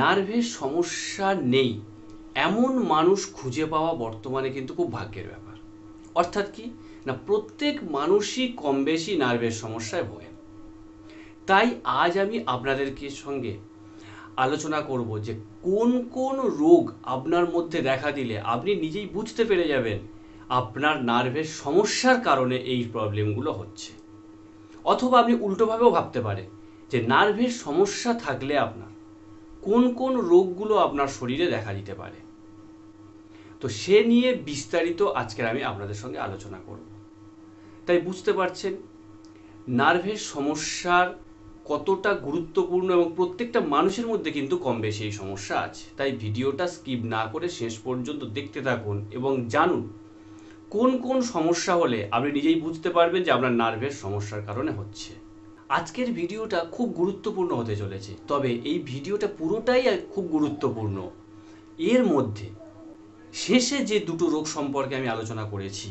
নার্ভের সমস্যা নেই এমন মানুষ খুঁজে পাওয়া বর্তমানে কিন্তু খুব ভাগ্যের ব্যাপার। অর্থাৎ কি না, প্রত্যেক মানুষই কম বেশি নার্ভের সমস্যায় ভোগে। তাই আজ আমি আপনাদের সঙ্গে আলোচনা করব যে কোন কোন রোগ আপনার মধ্যে দেখা দিলে আপনি নিজেই বুঝতে পেরে যাবেন আপনার নার্ভের সমস্যার কারণে এই প্রবলেমগুলো হচ্ছে। অথবা আপনি উল্টোভাবেও ভাবতে পারেন যে নার্ভের সমস্যা থাকলে আপনার কোন কোন রোগগুলো আপনার শরীরে দেখা দিতে পারে। তো সে নিয়ে বিস্তারিত আজকের আমি আপনাদের সঙ্গে আলোচনা করব। তাই বুঝতে পারছেন নার্ভের সমস্যার কতটা গুরুত্বপূর্ণ এবং প্রত্যেকটা মানুষের মধ্যে কিন্তু কম বেশি এই সমস্যা আছে। তাই ভিডিওটা স্কিপ না করে শেষ পর্যন্ত দেখতে থাকুন এবং জানুন কোন কোন সমস্যা হলে আপনি নিজেই বুঝতে পারবেন যে আপনার নার্ভের সমস্যার কারণে হচ্ছে। আজকের ভিডিওটা খুব গুরুত্বপূর্ণ হতে চলেছে, তবে এই ভিডিওটা পুরোটাই খুব গুরুত্বপূর্ণ। এর মধ্যে শেষে যে দুটো রোগ সম্পর্কে আমি আলোচনা করেছি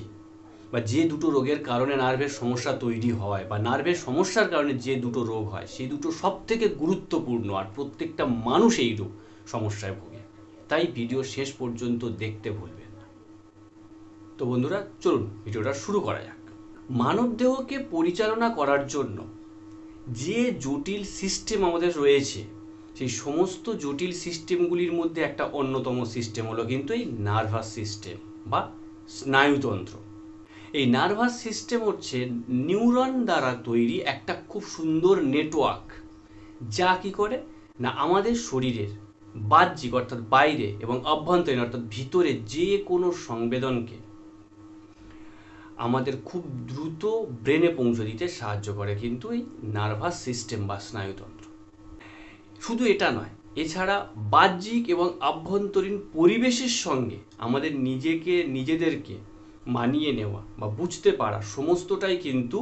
বা যে দুটো রোগের কারণে নার্ভের সমস্যা তৈরি হয় বা নার্ভের সমস্যার কারণে যে দুটো রোগ হয় সেই দুটো সব থেকে গুরুত্বপূর্ণ, আর প্রত্যেকটা মানুষ এই রোগ সমস্যায় ভোগে। তাই ভিডিও শেষ পর্যন্ত দেখতে ভুলবেন না। তো বন্ধুরা চলুন ভিডিওটা শুরু করা যাক। মানব দেহকে পরিচালনা করার জন্য যে জটিল সিস্টেম আমাদের রয়েছে সেই সমস্ত জটিল সিস্টেমগুলির মধ্যে একটা অন্যতম সিস্টেম হলো কিন্তু এই নার্ভাস সিস্টেম বা স্নায়ুতন্ত্র। এই নার্ভাস সিস্টেম হচ্ছে নিউরন দ্বারা তৈরি একটা খুব সুন্দর নেটওয়ার্ক, যা কি করে না আমাদের শরীরের বাহ্যিক অর্থাৎ বাইরে এবং অভ্যন্তরীণ অর্থাৎ ভিতরে যে কোনো সংবেদনকে আমাদের খুব দ্রুত ব্রেনে পৌঁছে দিতে সাহায্য করে কিন্তু এই নার্ভাস সিস্টেম বা স্নায়ুতন্ত্র। শুধু এটা নয়, এছাড়া বাহ্যিক এবং আভ্যন্তরীণ পরিবেশের সঙ্গে আমাদের নিজেদেরকে মানিয়ে নেওয়া বা বুঝতে পারা সমস্তটাই কিন্তু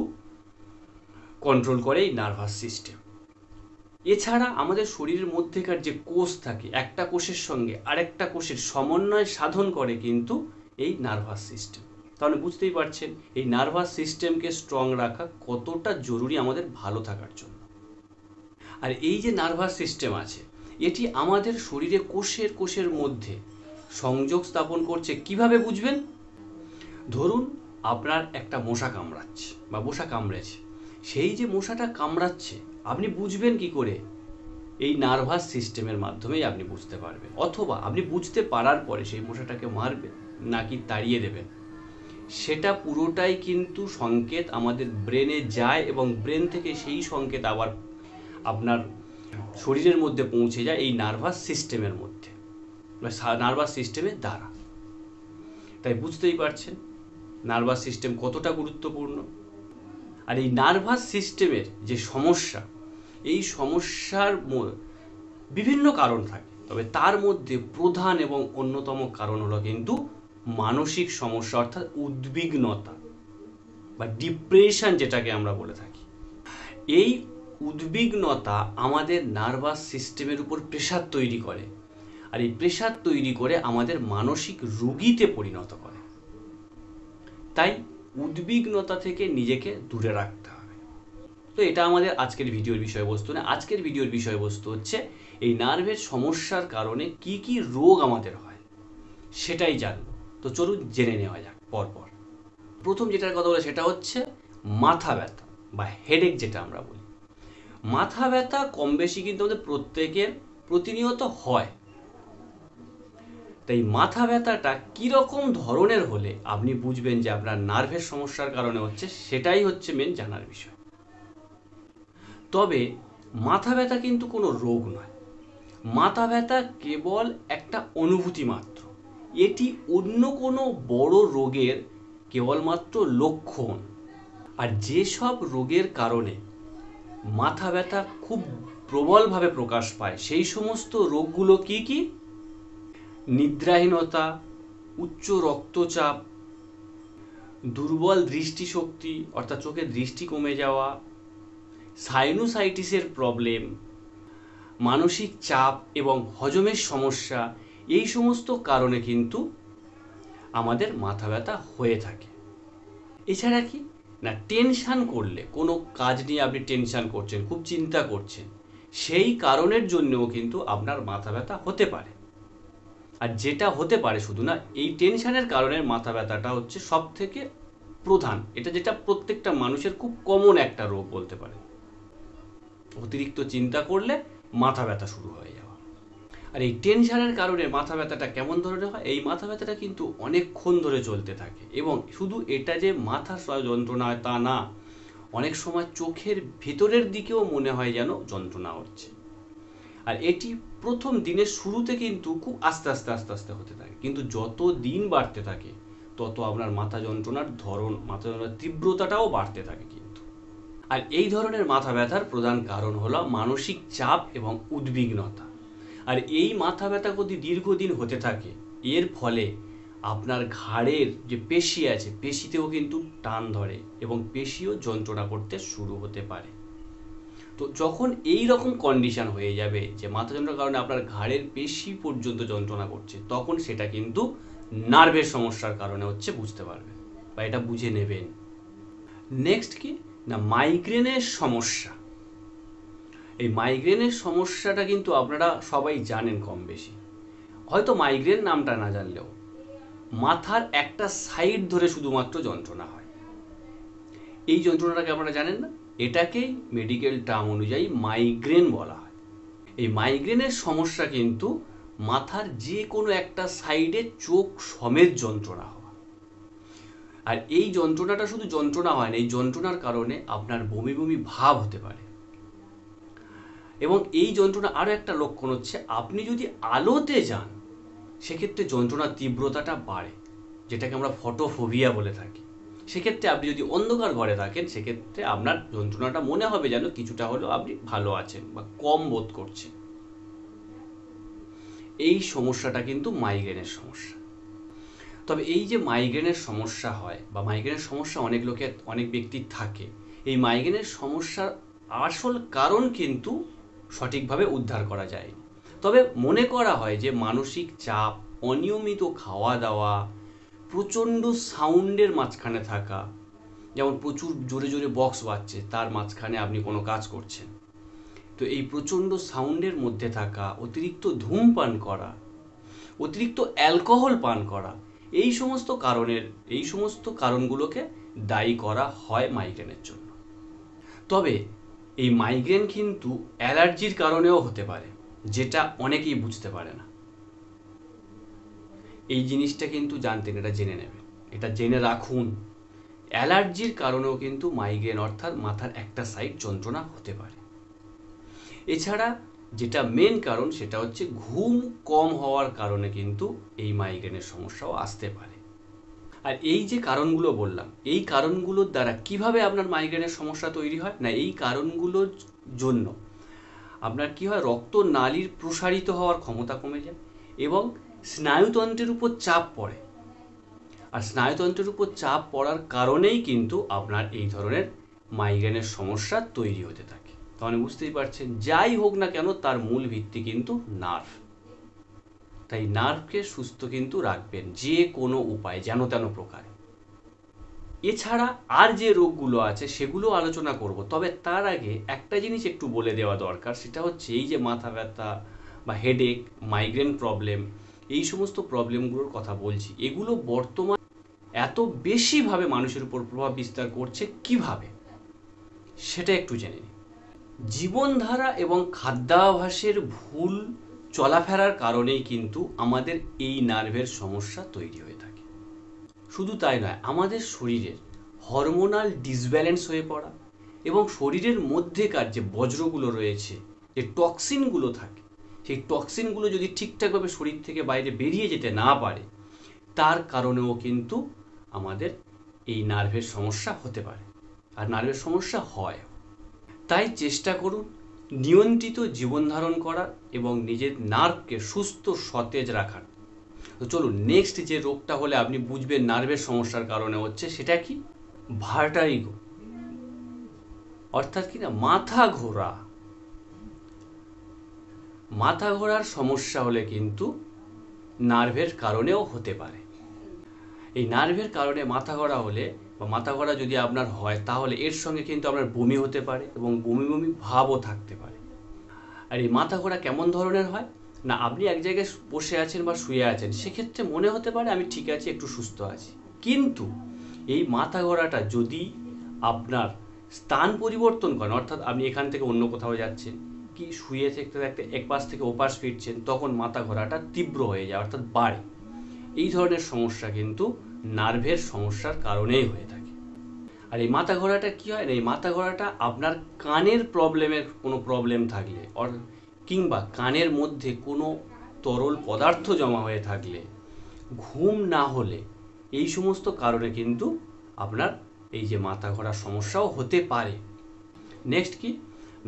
কন্ট্রোল করে এই নার্ভাস সিস্টেম। এছাড়া আমাদের শরীরের মধ্যেকার যে কোষ থাকে একটা কোষের সঙ্গে আরেকটা কোষের সমন্বয় সাধন করে কিন্তু এই নার্ভাস সিস্টেম। তাহলে বুঝতেই পারছেন এই নার্ভাস সিস্টেমকে স্ট্রং রাখা কতটা জরুরি আমাদের ভালো থাকার জন্য। আর এই যে নার্ভাস সিস্টেম আছে এটি আমাদের শরীরে কোষের মধ্যে সংযোগ স্থাপন করছে। কিভাবে বুঝবেন? ধরুন আপনার একটা মশা কামড়েছে, সেই যে মশাটা কামড়াচ্ছে আপনি বুঝবেন কি করে? এই নার্ভাস সিস্টেমের মাধ্যমেই আপনি বুঝতে পারবেন। অথবা আপনি বুঝতে পারার পরে সেই মশাটাকে মারবেন নাকি তাড়িয়ে দেবেন, সেটা পুরোটাই কিন্তু সংকেত আমাদের ব্রেনে যায় এবং ব্রেন থেকে সেই সংকেত আবার আপনার শরীরের মধ্যে পৌঁছে যায় এই নার্ভাস সিস্টেমের মধ্যে বা নার্ভাস সিস্টেমের দ্বারা। তাই বুঝতেই পারছেন নার্ভাস সিস্টেম কতটা গুরুত্বপূর্ণ। আর এই নার্ভাস সিস্টেমের যে সমস্যা, এই সমস্যার বিভিন্ন কারণ থাকে, তবে তার মধ্যে প্রধান এবং অন্যতম কারণ হলো কিন্তু মানসিক সমস্যা অর্থাৎ উদ্বিগ্নতা বা ডিপ্রেশন, যেটাকে আমরা বলে থাকি। এই উদ্বিগ্নতা আমাদের নার্ভাস সিস্টেমের উপর প্রেশার তৈরি করে, আর এই প্রেশার তৈরি করে আমাদের মানসিক রোগীতে পরিণত করে। তাই উদ্বিগ্নতা থেকে নিজেকে দূরে রাখতে হবে। তো এটা আমাদের আজকের ভিডিওর বিষয়বস্তু না। আজকের ভিডিওর বিষয়বস্তু হচ্ছে এই নার্ভের সমস্যার কারণে কি কি রোগ আমাদের হয় সেটাই জানবো। তো চলুন জেনে নেওয়া যাক পরপর। প্রথম যেটার কথা বলে সেটা হচ্ছে মাথা ব্যথা বা হেডেক, যেটা আমরা বলি। মাথা ব্যথা কম বেশি কিন্তু আমাদের প্রত্যেকের প্রতিনিয়ত হয়। তাই মাথা ব্যথাটা কীরকম ধরনের হলে আপনি বুঝবেন যে আপনার নার্ভের সমস্যার কারণে হচ্ছে, সেটাই হচ্ছে মেন জানার বিষয়। তবে মাথা ব্যথা কিন্তু কোনো রোগ নয়, মাথা ব্যথা কেবল একটা অনুভূতি মাত্র। এটি অন্য কোনো বড় রোগের কেবলমাত্র লক্ষণ। আর যেসব রোগের কারণে মাথা ব্যথা খুব প্রবলভাবে প্রকাশ পায় সেই সমস্ত রোগগুলো কি কি? নিদ্রাহীনতা, উচ্চ রক্তচাপ, দুর্বল দৃষ্টিশক্তি অর্থাৎ চোখের দৃষ্টি কমে যাওয়া, সাইনোসাইটিসের প্রবলেম, মানসিক চাপ এবং হজমের সমস্যা, এই সমস্ত কারণে কিন্তু আমাদের মাথা ব্যথা হয়ে থাকে। এছাড়া কি না, টেনশান করলে, কোনো কাজ নিয়ে আপনি টেনশান করছেন, খুব চিন্তা করছেন, সেই কারণের জন্যও কিন্তু আপনার মাথা ব্যথা হতে পারে। আর যেটা হতে পারে শুধু না, এই টেনশনের কারণে মাথা ব্যথাটা হচ্ছে সবথেকে প্রধান, এটা যেটা প্রত্যেকটা মানুষের খুব কমন একটা রোগ বলতে পারে। অতিরিক্ত চিন্তা করলে মাথা ব্যথা শুরু হয়ে যাওয়া। আর এই টেনশনের কারণে মাথা ব্যথাটা কেমন ধরনের হয়, এই মাথা ব্যথাটা কিন্তু অনেকক্ষণ ধরে চলতে থাকে। এবং শুধু এটা যে মাথার যন্ত্রণা তা না, অনেক সময় চোখের ভেতরের দিকেও মনে হয় যেন যন্ত্রণা হচ্ছে। আর এটি প্রথম দিনের শুরুতে কিন্তু খুব আস্তে আস্তে আস্তে আস্তে হতে থাকে, কিন্তু যত দিন বাড়তে থাকে তত আপনার মাথা যন্ত্রণার ধরন, মাথা যন্ত্রণার তীব্রতাটাও বাড়তে থাকে কিন্তু। আর এই ধরনের মাথা ব্যথার প্রধান কারণ হলো মানসিক চাপ এবং উদ্বিগ্নতা। আর এই মাথা ব্যথা যদি দীর্ঘদিন হতে থাকে, এর ফলে আপনার ঘাড়ের যে পেশি আছে, পেশিতেও কিন্তু টান ধরে এবং পেশিও যন্ত্রণা করতে শুরু হতে পারে। তো যখন এই রকম কন্ডিশন হয়ে যাবে যে মাথা যন্ত্রণার কারণে আপনার ঘাড়ের পেশি পর্যন্ত যন্ত্রণা করছে, তখন সেটা কিন্তু নার্ভের সমস্যার কারণে হচ্ছে, বুঝতে পারবেন বা এটা বুঝে নেবেন। নেক্সট কি না, মাইগ্রেনের সমস্যা। এই মাইগ্রেনের সমস্যাটা কিন্তু আপনারা সবাই জানেন কম বেশি, হয়তো মাইগ্রেন নামটা না জানলেও মাথার একটা সাইড ধরে শুধুমাত্র যন্ত্রণা হয়। এই যন্ত্রণাটাকে আপনারা জানেন না, এটাকেই মেডিকেল টার্ম অনুযায়ী মাইগ্রেন বলা হয়। এই মাইগ্রেনের সমস্যা কিন্তু মাথার যে কোনো একটা সাইডে চোখ সমেত যন্ত্রণা হওয়া। আর এই যন্ত্রণাটা শুধু যন্ত্রণা হয় না, এই যন্ত্রণার কারণে আপনার বমি বমি ভাব হতে পারে। এবং এই যন্ত্রণা আরও একটা লক্ষণ হচ্ছে, আপনি যদি আলোতে যান সেক্ষেত্রে যন্ত্রণার তীব্রতাটা বাড়ে, যেটাকে আমরা ফটোফোবিয়া বলে থাকি। সেক্ষেত্রে আপনি যদি অন্ধকার ঘরে থাকেন সেক্ষেত্রে আপনার যন্ত্রণাটা মনে হবে যেন কিছুটা হলেও আপনি ভালো আছেন বা কম বোধ করছেন। এই সমস্যাটা কিন্তু মাইগ্রেনের সমস্যা। তবে এই যে মাইগ্রেনের সমস্যা হয় বা মাইগ্রেনের সমস্যা অনেক লোকের, অনেক ব্যক্তির থাকে, এই মাইগ্রেনের সমস্যার আসল কারণ কিন্তু সঠিকভাবে উদ্ধার করা যায়। তবে মনে করা হয় যে মানসিক চাপ, অনিয়মিত খাওয়া দাওয়া, প্রচণ্ড সাউন্ডের মাঝখানে থাকা, যেমন প্রচুর জোরে জোরে বক্স বাজছে তার মাঝখানে আপনি কোনো কাজ করছেন, তো এই প্রচণ্ড সাউন্ডের মধ্যে থাকা, অতিরিক্ত ধূমপান করা, অতিরিক্ত অ্যালকোহল পান করা, এই সমস্ত কারণগুলোকে দায়ী করা হয় মাইগ্রেনের জন্য। তবে এই মাইগ্রেন কিন্তু অ্যালার্জির কারণেও হতে পারে, যেটা অনেকেই বুঝতে পারে না। এই জিনিসটা কিন্তু জানতেন, এটা জেনে নেবেন, এটা জেনে রাখুন। অ্যালার্জির কারণেও কিন্তু মাইগ্রেন অর্থাৎ মাথার একটা সাইড যন্ত্রণা হতে পারে। এছাড়া যেটা মেন কারণ সেটা হচ্ছে ঘুম কম হওয়ার কারণে কিন্তু এই মাইগ্রেনের সমস্যাও আসতে পারে। আর এই যে কারণগুলো বললাম, এই কারণগুলোর দ্বারা কিভাবে আপনার মাইগ্রেনের সমস্যা তৈরি হয় না, এই কারণগুলোর জন্য আপনার কি হয়, রক্তনালীর প্রসারিত হওয়ার ক্ষমতা কমে যায় এবং স্নায়ুতন্ত্রের উপর চাপ পড়ে। আর স্নায়ুতন্ত্রের উপর চাপ পড়ার কারণেই কিন্তু আপনার এই ধরনের মাইগ্রেনের সমস্যা তৈরি হতে থাকে। তাহলে বুঝতেই পারছেন, যাই হোক না কেন তার মূল ভিত্তি কিন্তু নার্ভ। তাই নার্ভকে সুস্থ কিন্তু রাখবেন যে কোনো উপায়, যেন তেন প্রকার। এছাড়া আর যে রোগগুলো আছে সেগুলো আলোচনা করব, তবে তার আগে একটা জিনিস একটু বলে দেওয়া দরকার, সেটা হচ্ছে এই যে মাথা ব্যথা বা হেডেক, মাইগ্রেন প্রবলেম, এই সমস্ত প্রবলেমগুলোর কথা বলছি, এগুলো বর্তমান এত বেশিভাবে মানুষের উপর প্রভাব বিস্তার করছে, কিভাবে সেটা একটু জেনে নিন। জীবনধারা এবং খাদ্যাভ্যাসের ভুল চলাফেরার কারণেই কিন্তু আমাদের এই নার্ভের সমস্যা তৈরি হয়ে থাকে। শুধু তাই নয়, আমাদের শরীরের হরমোনাল ডিসব্যালেন্স হয়ে পড়া এবং শরীরের মধ্যেকার যে বজ্রগুলো রয়েছে, যে টক্সিনগুলো থাকে, সেই টক্সিনগুলো যদি ঠিকঠাকভাবে শরীর থেকে বাইরে বেরিয়ে যেতে না পারে, তার কারণেও কিন্তু আমাদের এই নার্ভের সমস্যা হতে পারে। আর নার্ভের সমস্যা হয়। তাই চেষ্টা করুন নিয়ন্ত্রিত জীবনধারণ করার এবং নিজের নার্ভকে সুস্থ সতেজ রাখার। তো চলুন, নেক্সট যে রোগটা হলে আপনি বুঝবেন নার্ভের সমস্যার কারণে হচ্ছে, সেটা কি, ভার্টাইগো, অর্থাৎ কি না মাথা ঘোরা। মাথা ঘোরার সমস্যা হলে কিন্তু নার্ভের কারণেও হতে পারে। এই নার্ভের কারণে মাথা ঘোরা হলে বা মাথা ঘোরা যদি আপনার হয়, তাহলে এর সঙ্গে কিন্তু আপনার বমি হতে পারে এবং বমি বমি ভাবও থাকতে পারে। और ये माथा घोरा केमन धरनेर हय ना आपनी एक जायगाय बसे आछेन बा शुए आछेन से क्षेत्र में मने होते पारे आमी ठीक आछि एकटु सुस्थ आछि किन्तु ये माथा घोराटा जदि आपनार स्थान परिवर्तन करें अर्थात आपनी एखान थेके अन्य कोथाओ जाच्छेन कि शुए थाकते थाकते एक पाश थेके ओपाश फिरछेन तखन माथा घोराटा तीव्र हये जाय अर्थात बाड़े। एई धरनेर समस्या किन्तु नार्भेर समस्यार कारणेई हये थाके। और ये माथा घोराटा कि हय ना ये माथा घोराटा आपनार कानेर प्रब्लेमेर कोनो प्रब्लेम थाकले और किंबा कानेर मध्य कोनो तरल पदार्थ जमा हये थाकले घुम ना होले এই সমস্ত কারণে কিন্তু আপনার এই যে মাথা ঘোরা সমস্যাও হতে পারে। নেক্সট কি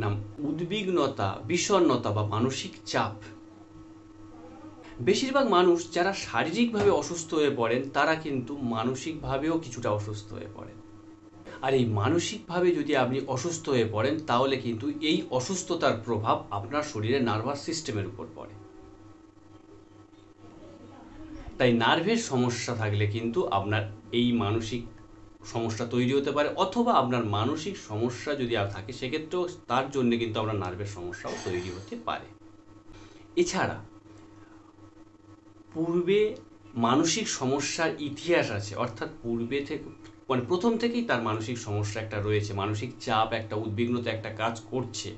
নাম উদ্বিগ্নতা বিষণ্ণতা বা মানসিক চাপ। বেশিরভাগ মানুষ যারা শারীরিকভাবে অসুস্থ হয়ে পড়েন তারা কিন্তু মানসিকভাবেও কিছুটা অসুস্থ হয়ে পড়েন। আর এই মানসিকভাবে যদি আপনি অসুস্থ হয়ে পড়েন তাহলে কিন্তু এই অসুস্থতার প্রভাব আপনার শরীরে নার্ভাস সিস্টেমের উপর পড়ে। তাই নার্ভের সমস্যা থাকলে কিন্তু আপনার এই মানসিক সমস্যা তৈরি হতে পারে অথবা আপনার মানসিক সমস্যা যদি আর থাকে সেক্ষেত্রেও তার জন্য কিন্তু আপনার নার্ভের সমস্যাও তৈরি হতে পারে। এছাড়া পূর্বে মানসিক সমস্যার ইতিহাস আছে অর্থাৎ পূর্বে থেকে মানে প্রথম থেকেই তার মানসিক সমস্যা একটা রয়েছে মানসিক চাপ একটা উদ্বিগ্নতা একটা কাজ করছে।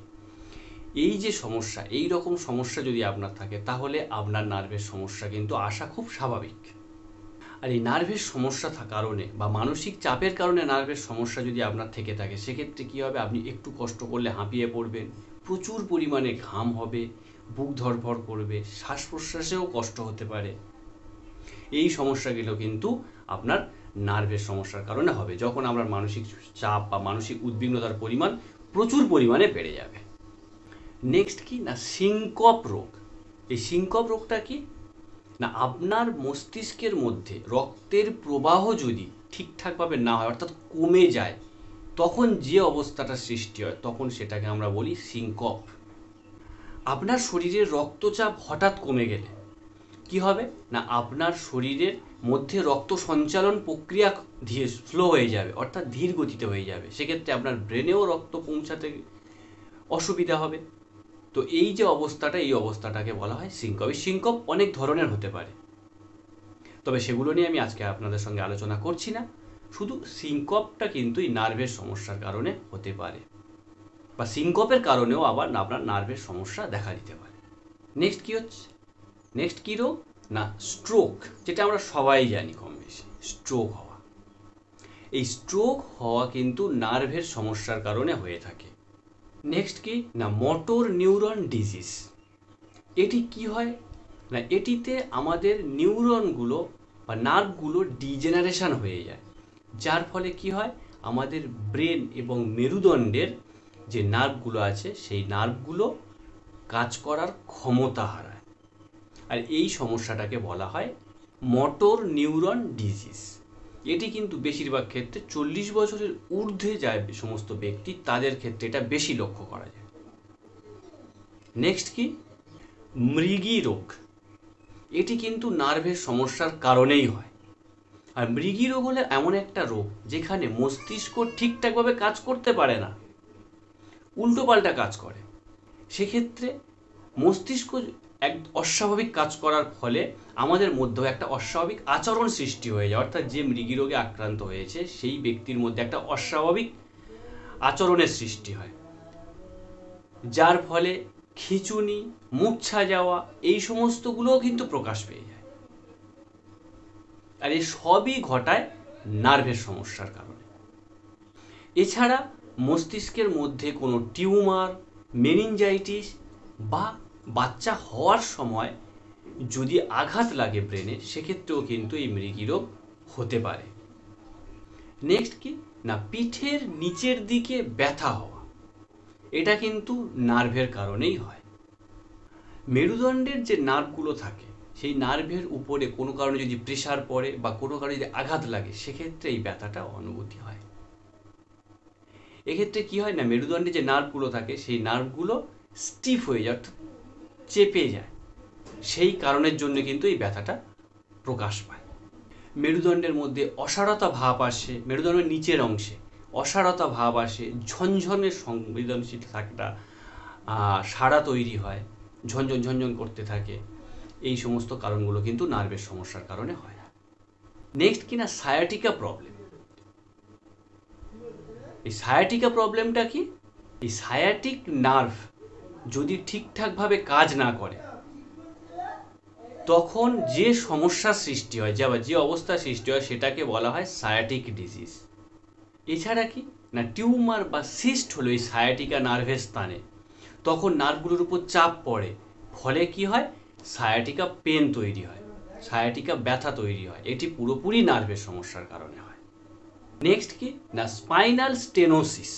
এই যে সমস্যা এই রকম সমস্যা যদি আপনার থাকে তাহলে আপনার নার্ভের সমস্যা কিন্তু আসা খুব স্বাভাবিক। আর এই নার্ভের সমস্যা থাকার কারণে বা মানসিক চাপের কারণে নার্ভের সমস্যা যদি আপনার থেকে থাকে সেক্ষেত্রে কী হবে আপনি একটু কষ্ট করলে হাঁপিয়ে পড়বেন প্রচুর পরিমাণে ঘাম হবে বুক ধড়ফড় করবে শ্বাস প্রশ্বাসেও কষ্ট হতে পারে। এই সমস্যাগুলো কিন্তু আপনার নার্ভের সমস্যার কারণে হবে যখন আমরা মানসিক চাপ বা মানসিক উদ্বিগ্নতার পরিমাণ প্রচুর পরিমাণে বেড়ে যাবে। नेक्स्ट की ना सिंकप रोग। ये सिंकप रोगटा कि ना आपनार मस्तिष्केर मध्य रक्तेर प्रवाह जदि ठीकठाक भावे ना हय अर्थात कमे जाए तखन जे अवस्थाटा सृष्टि हय तखन सेटाके आमरा बोली सिंकप। आपनार शरीरेर रक्तचाप हठात् कमे गेले कि हबे ना आपनार शरीरेर मध्य रक्त संचालन प्रक्रिया धीरे स्लो हये जाबे अर्थात धीर गतिते हये जाबे सेक्षेत्रे आपनार ब्रेनेओ रक्त पौंछाते असुविधा हबे। तो এই যে অবস্থাটা এই অবস্থাটাকে বলা হয় সিঙ্কপ। সিঙ্কপ অনেক ধরনের হতে পারে তবে সেগুলো নিয়ে আমি আজকে আপনাদের সঙ্গে আলোচনা করছি না। শুধু সিঙ্কপটা কিন্তু এই নার্ভের সমস্যার কারণে হতে পারে বা সিঙ্কপের কারণেও আবার আপনার নার্ভের সমস্যা দেখা দিতে পারে। নেক্সট কি হচ্ছে নেক্সট কি রোগ না স্ট্রোক, যেটা আমরা সবাই জানি কম বেশি স্ট্রোক হওয়া। এই স্ট্রোক হওয়া কিন্তু নার্ভের সমস্যার কারণে হয়ে থাকে। नेक्स्ट की ना मोटर न्यूरन डिजीज। एटी की है ना एटीते आमादेर न्यूरनगुलो बा नार्भगुलो डिजेनारेशन हये जाए जार फले की है आमादेर ब्रेन एवं मेरुदंडेर जे नार्भगुलो आछे सेई नार्भगुलो काज करार क्षमता हाराय और एई समस्याटाके बला हय मोटर न्यूरन डिजीज। এটি কিন্তু বেশিরভাগ ক্ষেত্রে ৪০ বছরের ঊর্ধ্বে যায় সমস্ত ব্যক্তি তাদের ক্ষেত্রে এটা বেশি লক্ষ্য করা যায়। নেক্সট কি মৃগী রোগ। এটি কিন্তু নার্ভের সমস্যার কারণেই হয় আর মৃগী রোগ হলো এমন একটা রোগ যেখানে মস্তিষ্ক ঠিকঠাকভাবে কাজ করতে পারে না উল্টোপাল্টা কাজ করে। সেক্ষেত্রে মস্তিষ্ক এক অস্বাভাবিক কাজ করার ফলে আমাদের মধ্যেও একটা অস্বাভাবিক আচরণ সৃষ্টি হয়ে যায় অর্থাৎ যে মৃগী রোগে আক্রান্ত হয়েছে সেই ব্যক্তির মধ্যে একটা অস্বাভাবিক আচরণের সৃষ্টি হয় যার ফলে খিঁচুনি মূর্ছা যাওয়া এই সমস্তগুলোও কিন্তু প্রকাশ পেয়ে যায়। আর এই সবই ঘটায় নার্ভের সমস্যার কারণে। এছাড়া মস্তিষ্কের মধ্যে কোনো টিউমার মেনিনজাইটিস বা বাচ্চা হওয়ার সময় যদি আঘাত লাগে ব্রেনে সেক্ষেত্রেও কিন্তু এই মৃগী রোগ হতে পারে। নেক্সট কি না পিঠের নিচের দিকে ব্যথা হওয়া। এটা কিন্তু নার্ভের কারণেই হয়। মেরুদণ্ডের যে নার্ভগুলো থাকে সেই নার্ভের উপরে কোনো কারণে যদি প্রেসার পড়ে বা কোনো কারণে যদি আঘাত লাগে সেক্ষেত্রে এই ব্যথাটা অনুভূতি হয়। এক্ষেত্রে কি হয় না মেরুদণ্ডে যে নার্ভগুলো থাকে সেই নার্ভগুলো স্টিফ হয়ে যায় অর্থাৎ চেপে যায় সেই কারণের জন্য কিন্তু এই ব্যথাটা প্রকাশ পায়। মেরুদণ্ডের মধ্যে অসারতা ভাব আসে মেরুদণ্ডের নিচের অংশে অসারতা ভাব আসে ঝনঝনে সংবেদনশীল থাকাটা সাড়া তৈরি হয়, ঝনঝন ঝনঝন করতে থাকে। এই সমস্ত কারণগুলো কিন্তু নার্ভের সমস্যার কারণে হয় না। নেক্সট কিনা সায়াটিকা প্রবলেম। এই সায়াটিকা প্রবলেমটা কি? এই সায়াটিক নার্ভ যদি ঠিকঠাকভাবে কাজ না করে তখন যে সমস্যা সৃষ্টি হয়, যে অবস্থা সৃষ্টি হয় সেটাকে বলা হয় সায়াটিক ডিজিজ। এছাড়া কি না টিউমার বা সিস্ট হলো এই সায়াটিকা নার্ভের স্থানে, তখন নার্ভগুলোর উপর চাপ পড়ে, ফলে কি হয় সায়াটিকা পেন তৈরি হয়, সায়াটিকা ব্যথা তৈরি হয়। এটি পুরোপুরি নার্ভের সমস্যার কারণে হয়। নেক্সট কি না স্পাইনাল স্টেনোসিস।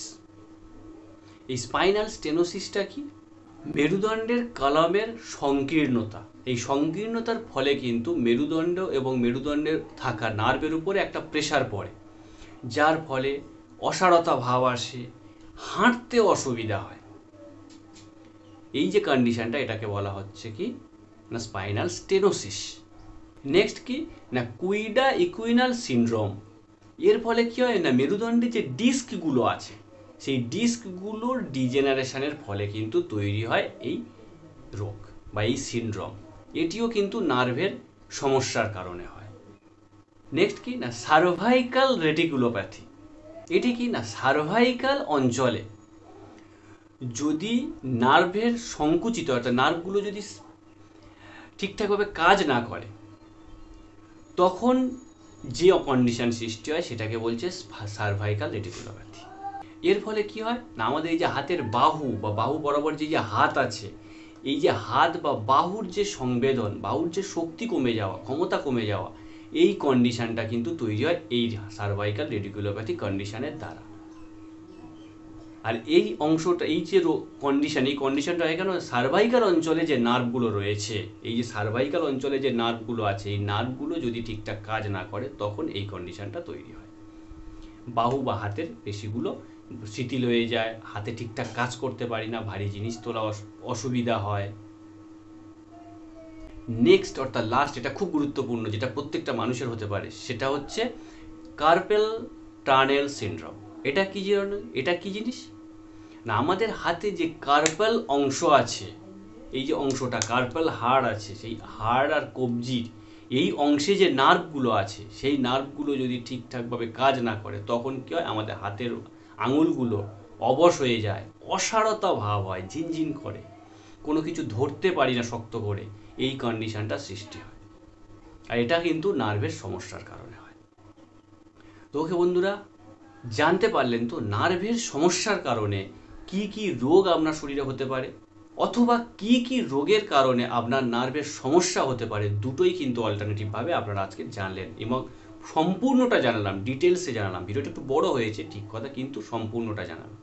এই স্পাইনাল স্টেনোসিসটা কি? মেরুদণ্ডের কলামের সংকীর্ণতা। এই সংকীর্ণতার ফলে কিন্তু মেরুদণ্ড এবং মেরুদণ্ডের থাকা নার্ভের উপরে একটা প্রেশার পড়ে, যার ফলে অসাড়তা ভাব আসে, হাঁটতে অসুবিধা হয়। এই যে কন্ডিশনটা এটাকে বলা হচ্ছে কি না স্পাইনাল স্টেনোসিস। নেক্সট কি না কুইডা ইকুইনাল সিনড্রোম। এর ফলে কি হয় না মেরুদণ্ডে যে ডিস্কগুলো আছে সেই ডিস্কগুলোর ডিজেনারেশনের ফলে কিন্তু তৈরি হয় এই রোগ বা এই সিনড্রোম। এটিও কিন্তু নার্ভের সমস্যার কারণে হয়। নেক্সট কি না সার্ভাইকাল রেটিকুলোপ্যাথি। এটি কি না সার্ভাইকাল অঞ্চলে যদি নার্ভের সংকুচিত অর্থাৎ নার্ভগুলো যদি ঠিকঠাকভাবে কাজ না করে তখন যে কন্ডিশন সৃষ্টি হয় সেটাকে বলছে সার্ভাইকাল রেটিকুলোপ্যাথি। এর ফলে কি হয় না আমাদের এই যে হাতের বাহু বা বাহু বরাবর যে হাত আছে, এই যে হাত বা বাহুর যে সংবেদন, বাহুর যে শক্তি কমে যাওয়া, ক্ষমতা কমে যাওয়া, এই কন্ডিশনটা কিন্তু তৈরি হয় এই সার্ভাইকাল রেটিকুলোপ্যাথি কন্ডিশনের দ্বারা। আর এই অংশটা, এই যে কন্ডিশন, এই কন্ডিশনটা হয় কেন সার্ভাইকাল অঞ্চলে যে নার্ভগুলো রয়েছে, এই যে সার্ভাইকাল অঞ্চলে যে নার্ভগুলো আছে এই নার্ভগুলো যদি ঠিকঠাক কাজ না করে তখন এই কন্ডিশনটা তৈরি হয়। বাহু বা হাতের পেশিগুলো শিথিল হয়ে যায়, হাতে ঠিকঠাক কাজ করতে পারি না, ভারী জিনিস তোলা অসুবিধা হয়। নেক্সট অর্থাৎ লাস্ট, এটা খুব গুরুত্বপূর্ণ, যেটা প্রত্যেকটা মানুষের হতে পারে, সেটা হচ্ছে কার্পেল টানেল সিনড্রোম। এটা কি ধরনের, এটা কি জিনিস না আমাদের হাতে যে কার্পেল অংশ আছে, এই যে অংশটা কার্পেল হাড় আছে, সেই হাড় আর কবজির এই অংশে যে নার্ভগুলো আছে সেই নার্ভগুলো যদি ঠিকঠাকভাবে কাজ না করে তখন কি হয় আমাদের হাতের আঙুলগুলো অবশ হয়ে যায়, অসাড়তা ভাব হয়, ঝিনঝিন করে, কোনো কিছু ধরতে পারি না শক্ত করে, এই কন্ডিশনটা সৃষ্টি হয়। আর এটা কিন্তু নার্ভের সমস্যার কারণে হয়। তো ওকে বন্ধুরা, জানতে পারলেন তো নার্ভের সমস্যার কারণে কি কি রোগ আপনার শরীরে হতে পারে অথবা কি কি রোগের কারণে আপনার নার্ভের সমস্যা হতে পারে, দুটোই কিন্তু অল্টারনেটিভভাবে আপনারা আজকে জানলেন এবং সম্পূর্ণটা জানালাম, ডিটেলসে জানালাম। ভিডিওটা একটু বড় হয়েছে ঠিক কথা, কিন্তু সম্পূর্ণটা জানালাম।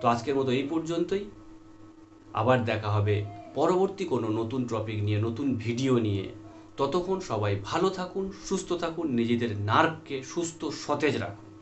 তো আজকের মতো এই পর্যন্তই, আবার দেখা হবে পরবর্তী কোনো নতুন টপিক নিয়ে, নতুন ভিডিও নিয়ে। ততক্ষণ সবাই ভালো থাকুন, সুস্থ থাকুন, নিজেদের নার্ভকে সুস্থ সতেজ রাখুন।